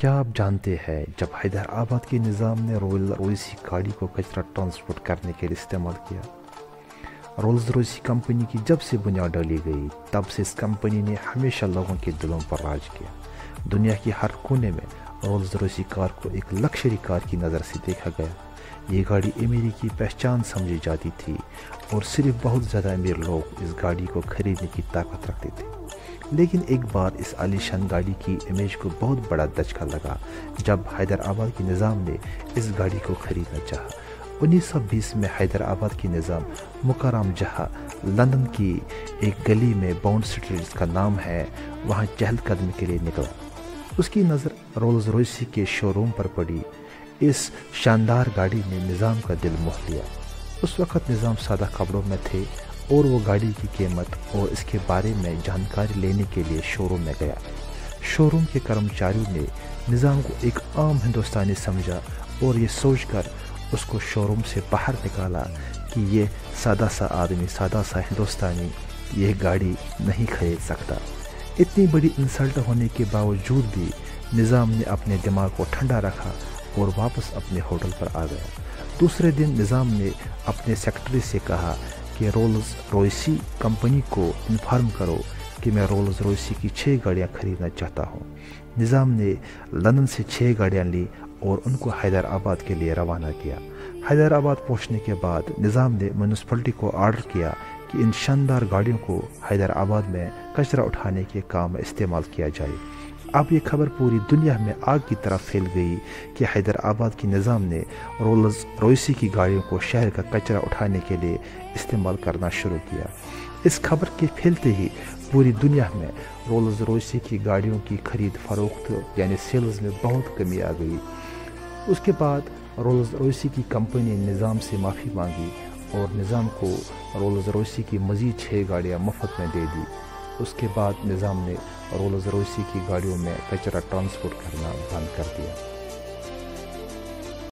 क्या आप जानते हैं जब हैदराबाद के निज़ाम ने रोल्स रॉयस की गाड़ी को कचरा ट्रांसपोर्ट करने के लिए इस्तेमाल किया। रोल्स रॉयस कंपनी की जब से बुनियाद डाली गई तब से इस कंपनी ने हमेशा लोगों के दिलों पर राज किया। दुनिया के हर कोने में रोल्स रॉयस कार को एक लग्जरी कार की नज़र से देखा गया। ये गाड़ी अमीरी की पहचान समझी जाती थी और सिर्फ बहुत ज़्यादा अमीर लोग इस गाड़ी को खरीदने की ताकत रखते थे। लेकिन एक बार इस आलीशान गाड़ी की इमेज को बहुत बड़ा धक्का लगा जब हैदराबाद के निज़ाम ने इस गाड़ी को खरीदना चाहा। 1920 में हैदराबाद के निज़ाम मुकर्रम जहाँ लंदन की एक गली में बॉन्ड स्ट्रीट जिसका नाम है वहाँ चहलकदमी के लिए निकला। उसकी नज़र रोल्स रॉयस के शोरूम पर पड़ी। इस शानदार गाड़ी ने निज़ाम का दिल मोह लिया। उस वक़्त निज़ाम सादा कपड़ों में थे और वो गाड़ी की कीमत और इसके बारे में जानकारी लेने के लिए शोरूम में गया। शोरूम के कर्मचारी ने निज़ाम को एक आम हिंदुस्तानी समझा और ये सोचकर उसको शोरूम से बाहर निकाला कि ये सादा सा आदमी, सादा सा हिंदुस्तानी ये गाड़ी नहीं खरीद सकता। इतनी बड़ी इंसल्ट होने के बावजूद भी निज़ाम ने अपने दिमाग को ठंडा रखा और वापस अपने होटल पर आ गया। दूसरे दिन निज़ाम ने अपने सेक्रेटरी से कहा कि रोल्स रॉयस कंपनी को इन्फॉर्म करो कि मैं रोल्स रॉयस की 6 गाड़ियाँ खरीदना चाहता हूँ। निज़ाम ने लंदन से 6 गाड़ियाँ ली और उनको हैदराबाद के लिए रवाना किया। हैदराबाद पहुँचने के बाद निज़ाम ने म्यूनसिपलिटी को आर्डर किया कि इन शानदार गाड़ियों को हैदराबाद में कचरा उठाने के काम में इस्तेमाल किया जाए। अब ये खबर पूरी दुनिया में आग की तरह फैल गई कि हैदराबाद के निज़ाम ने रोल्स रॉयस की गाड़ियों को शहर का कचरा उठाने के लिए इस्तेमाल करना शुरू किया। इस खबर के फैलते ही पूरी दुनिया में रोल्स रॉयस की गाड़ियों की खरीद फरोख्त यानी सेल्स में बहुत कमी आ गई। उसके बाद रोल्स रॉयस की कंपनी निज़ाम से माफ़ी मांगी और निज़ाम को रोल्स रॉयस की मज़ीद 6 गाड़ियाँ मुफ्त में दे दी। उसके बाद निज़ाम ने रोल्स रॉयस की गाड़ियों में कचरा ट्रांसपोर्ट करना बंद कर दिया।